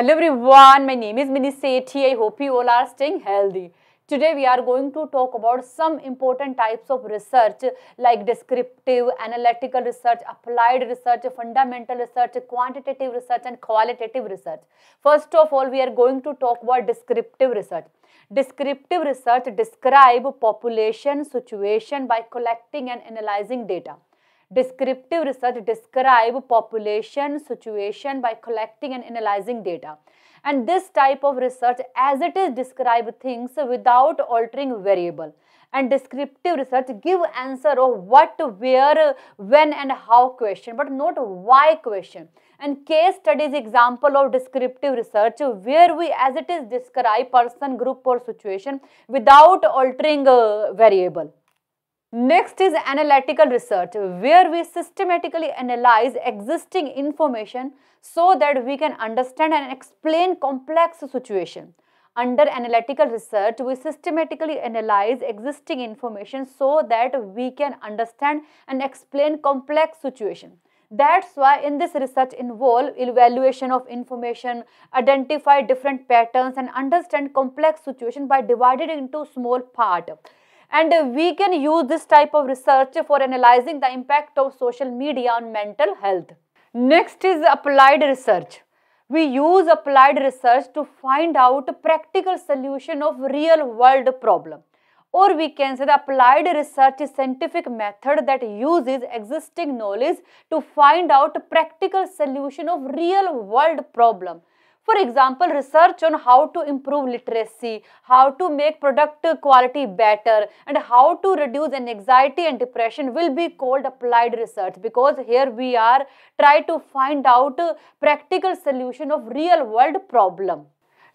Hello everyone, my name is Mini Sethi. I hope you all are staying healthy. Today we are going to talk about some important types of research like descriptive, analytical research, applied research, fundamental research, quantitative research and qualitative research. First of all, we are going to talk about descriptive research. Descriptive research describes population situation by collecting and analyzing data. Descriptive research describe population situation by collecting and analyzing data. And this type of research as it is describe things without altering variable. And descriptive research give answer of what, where, when and how question, but not why question. And case studies example of descriptive research where we as it is describe person, group or situation without altering variable. Next is analytical research, where we systematically analyze existing information so that we can understand and explain complex situation. Under analytical research, we systematically analyze existing information so that we can understand and explain complex situation. That's why in this research involve evaluation of information, identify different patterns and understand complex situation by dividing into small parts. And we can use this type of research for analyzing the impact of social media on mental health. Next is applied research. We use applied research to find out a practical solution of real world problem. Or we can say the applied research is scientific method that uses existing knowledge to find out a practical solution of real world problem. For example, research on how to improve literacy, how to make product quality better and how to reduce anxiety and depression will be called applied research, because here we are trying to find out a practical solution of real world problem.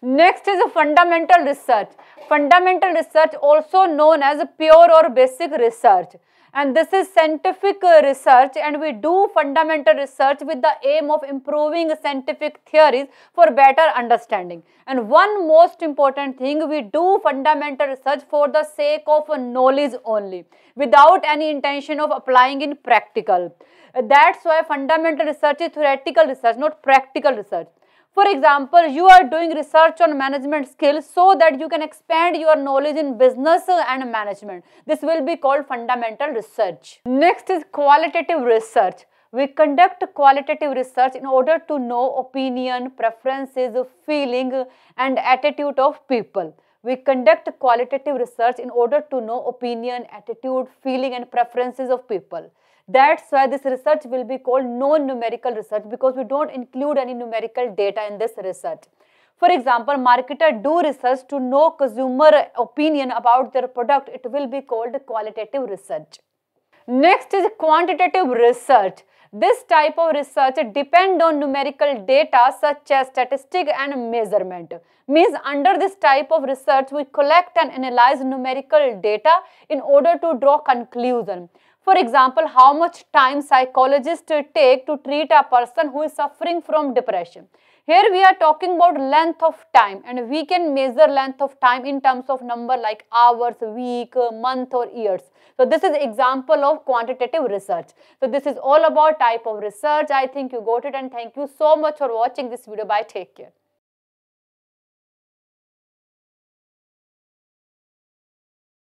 Next is a fundamental research. Fundamental research also known as pure or basic research. And this is scientific research, and we do fundamental research with the aim of improving scientific theories for better understanding. And one most important thing, we do fundamental research for the sake of knowledge only, without any intention of applying in practical. That's why fundamental research is theoretical research, not practical research. For example, you are doing research on management skills so that you can expand your knowledge in business and management. This will be called fundamental research. Next is qualitative research. We conduct qualitative research in order to know opinion, preferences, feeling and attitude of people. We conduct qualitative research in order to know opinion, attitude, feeling and preferences of people. That's why this research will be called non-numerical research, because we don't include any numerical data in this research. For example, marketer do research to know consumer opinion about their product. It will be called qualitative research. Next is quantitative research. This type of research depends on numerical data such as statistics and measurement. Means under this type of research, we collect and analyze numerical data in order to draw conclusion. For example, how much time psychologists take to treat a person who is suffering from depression. Here we are talking about length of time, and we can measure length of time in terms of number like hours, week, month or years. So this is example of quantitative research. So this is all about type of research. I think you got it, and thank you so much for watching this video. Bye, take care.